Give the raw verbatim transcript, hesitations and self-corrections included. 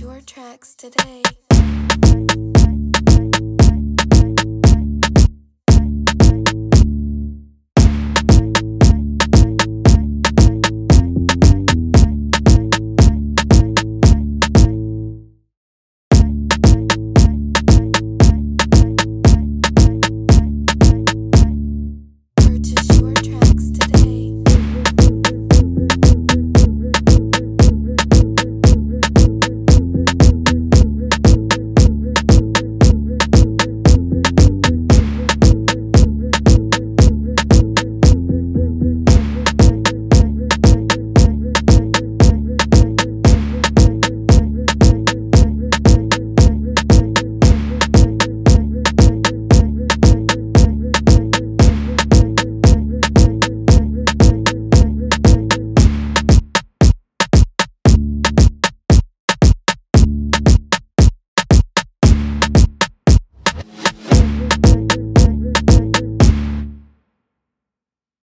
your tracks today. Tracks today.